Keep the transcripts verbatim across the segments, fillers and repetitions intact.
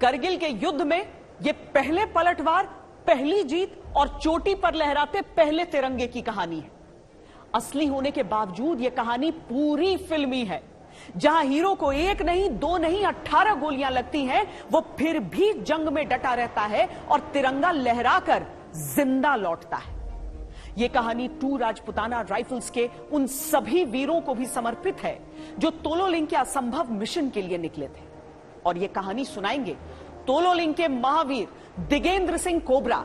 करगिल के युद्ध में यह पहले पलटवार, पहली जीत और चोटी पर लहराते पहले तिरंगे की कहानी है। असली होने के बावजूद यह कहानी पूरी फिल्मी है, जहां हीरो को एक नहीं, दो नहीं, अट्ठारह गोलियां लगती हैं, वो फिर भी जंग में डटा रहता है और तिरंगा लहराकर जिंदा लौटता है। यह कहानी टू राजपुताना राइफल्स के उन सभी वीरों को भी समर्पित है जो तोलोलिंग के असंभव मिशन के लिए निकले थे। और यह कहानी सुनाएंगे तोलोलिंग के महावीर दिगेंद्र सिंह कोबरा,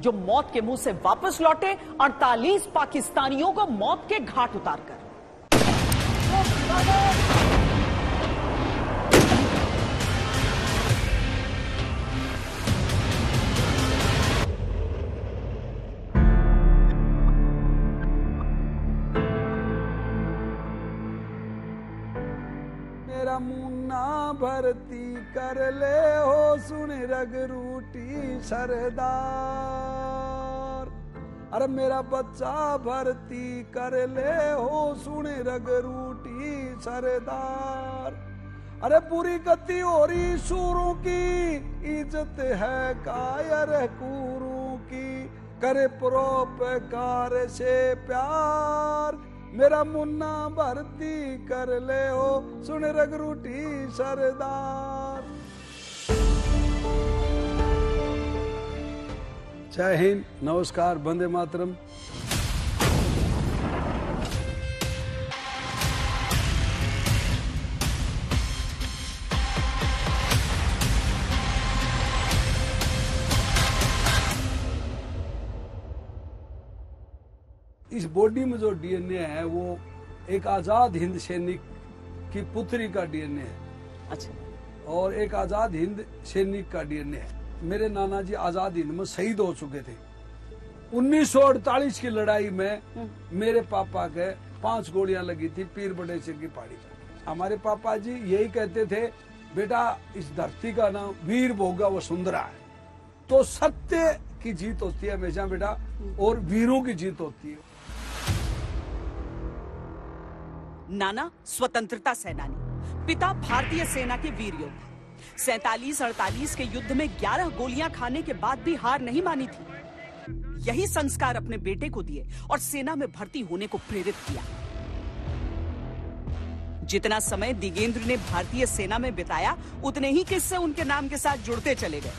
जो मौत के मुंह से वापस लौटे अड़तालीस पाकिस्तानियों को मौत के घाट उतारकर। मेरा मुन्ना भरती कर ले हो सुन रग रूटी सरदार, अरे मेरा बच्चा भरती कर ले हो सुन रग रूटी सरदार। अरे बुरी गति हो रही शूरों की, इज्जत है कायर कूरों की, करे परोपकार से प्यार, मेरा मुन्ना भर्ती कर ले हो सुन रग रूटी सरदार। जय हिंद, नमस्कार, वंदे मातरम। इस बॉडी में जो डीएनए है वो एक आजाद हिंद सैनिक की पुत्री का डीएनए है। अच्छा। और एक आजाद हिंद सैनिक का डीएनए है। मेरे नाना जी आजाद हिंद में शहीद हो चुके थे। उन्नीस सौ अड़तालीस की लड़ाई में मेरे पापा के पांच गोलियां लगी थी पीर बड़े सिंह की पहाड़ी पर। हमारे पापा जी यही कहते थे, बेटा इस धरती का नाम वीर भोगा वसुंधरा है। तो सत्य की जीत होती है हमेशा बेटा, और वीरों की जीत होती है। नाना स्वतंत्रता सेनानी, पिता भारतीय सेना के वीर योद्धा। सैतालीस अड़तालीस के युद्ध में ग्यारह गोलियां खाने के बाद भी हार नहीं मानी थी। यही संस्कार अपने बेटे को दिए और सेना में भर्ती होने को प्रेरित किया। जितना समय दिगेंद्र ने भारतीय सेना में बिताया, उतने ही किस्से उनके नाम के साथ जुड़ते चले गए।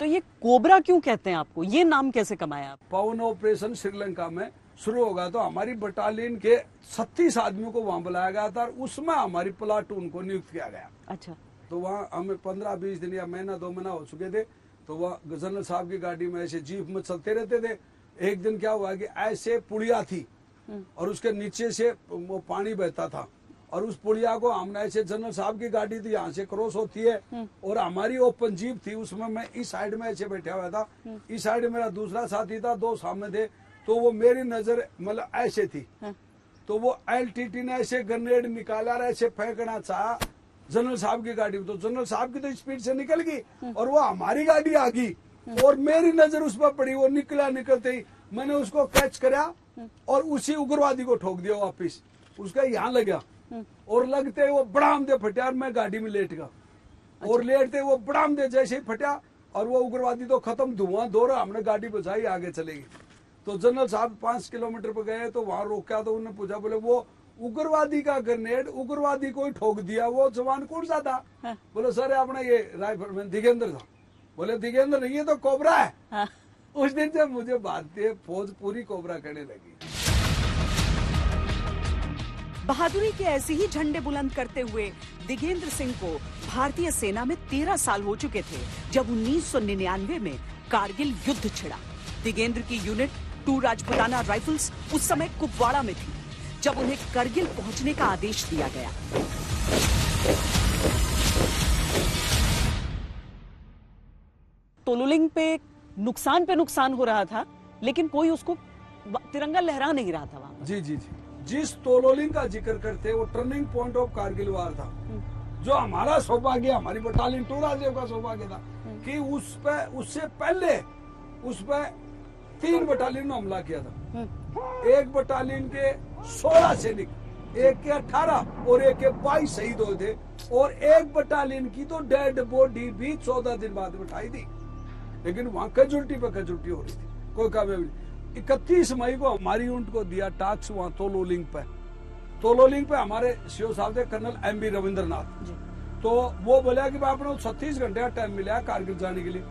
तो ये कोबरा क्यों कहते हैं आपको, ये नाम कैसे कमाया आप? पवन ऑपरेशन श्रीलंका में शुरू होगा तो हमारी बटालियन के छत्तीस आदमियों को वहाँ बुलाया गया था और उसमें हमारी प्लाटून को नियुक्त किया गया। अच्छा। तो वहाँ हमें पंद्रह बीस दिन या महीना दो महीना हो चुके थे, तो वह जनरल साहब की गाड़ी में ऐसे जीप में चलते रहते थे। एक दिन क्या हुआ कि ऐसे पुड़िया थी और उसके नीचे से वो पानी बहता था, और उस पुड़िया को हमने ऐसे, जनरल साहब की गाड़ी थी यहाँ से क्रॉस होती है और हमारी ओपन जीप थी, उसमें मैं इस साइड में ऐसे बैठा हुआ था, इस साइड मेरा दूसरा साथी था, दो सामने थे। तो वो मेरी नजर मतलब ऐसे थी, तो वो एलटीटी ने ऐसे ग्रेनेड निकाला और ऐसे फेंकना चाहा जनरल साहब की गाड़ी में, तो जनरल साहब की तो स्पीड से निकल गई और वो हमारी गाड़ी आ गई और मेरी नजर उस पर पड़ी। वो निकला, निकलते ही मैंने उसको कैच करा और उसी उग्रवादी को ठोक दिया वापिस। उसका यहाँ लगा और लगते वो बड़ाम दे फटिया, मैं गाड़ी में लेट गया। अच्छा। और लेटते वो बड़ाम दे जैसे ही फटिया और वो उग्रवादी तो खत्म, धुआं दो रहा। हमने गाड़ी बचाई, आगे चले गए। तो जनरल साहब पांच किलोमीटर पर गए तो वहां रोका, तो उन्होंने पूछा, बोले वो उग्रवादी का ग्रेनेड उग्रवादी को ही ठोक दिया, वो जवान कौन सा था? हाँ। बोले सर अपना ये राइफलमैन दिगेंद्र था। बोले दिगेंद्र नहीं है तो कोबरा है। हाँ। उस दिन से मुझे भारतीय फौज पूरी कोबरा कहने लगी। बहादुरी के ऐसे ही झंडे बुलंद करते हुए दिगेंद्र सिंह को भारतीय सेना में तेरह साल हो चुके थे जब उन्नीस सौ निन्यानवे में कारगिल युद्ध छिड़ा। दिगेंद्र की यूनिट टू राजपुताना राइफल्स उस समय कुपवाड़ा में थी जब उन्हें करगिल पहुंचने का आदेश दिया गया। तोलोलिंग पे नुकसान पे नुकसान हो रहा था, लेकिन कोई उसको तिरंगा लहरा नहीं रहा था वहाँ। जी जी जी। जिस तोलोलिंग का जिक्र करते वो turning point of Kargil war था, जो हमारा सौभाग्य, हमारी बटालियन टू राजेव का सौभाग्य था कि उस पे, उससे पहले उस पे तीन बटालियन ने हमला किया था। एक बटालियन के सोलह सैनिक एक के अठारह और एक के बाईस शहीद हुए थे और एक बटालियन की तो डेड बॉडी भी चौदह दिन बाद उठाई थी, लेकिन वहाँ कजुल्टी पे कजुल्टी हो रही थी, कोई कामयाबी नहीं। इकतीस मई को हमारी यूनिट को दिया टास्क वहाँ तोलोलिंग पे। तोलोलिंग पे हमारे सीओ साहब थे कर्नल एम बी रविंद्रनाथ, तो वो बोला कि भाई अपने छत्तीस घंटे का टाइम मिला कारगिल जाने के लिए,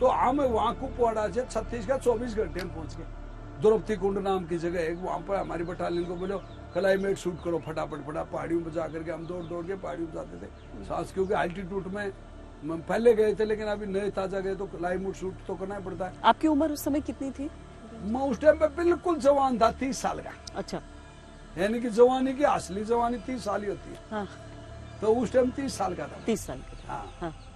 तो हम वहाँ कुपवाड़ा से छत्तीस का चौबीस घंटे में पहुंच गए। द्रौपदी कुंड नाम की जगह है, वहाँ पर हमारी बटालियन को बोलो क्लाइमेट शूट करो फटाफट फटा पहाड़ियों पर जा करके। हम दौड़ दौड़ के पहाड़ियों पर जाते थे सांस, क्योंकि अल्टीट्यूड में पहले गए थे लेकिन अभी नए ताजा गए तो क्लाइमेट शूट तो करना ही पड़ता है। आपकी उम्र उस समय कितनी थी? मैं उस टाइम पे बिल्कुल जवान था, तीस साल का। अच्छा, यानी की जवानी की असली जवानी तीस साल ही होती है। हाँ। तो उस टाइम तीस साल का था। तीस साल का। हाँ।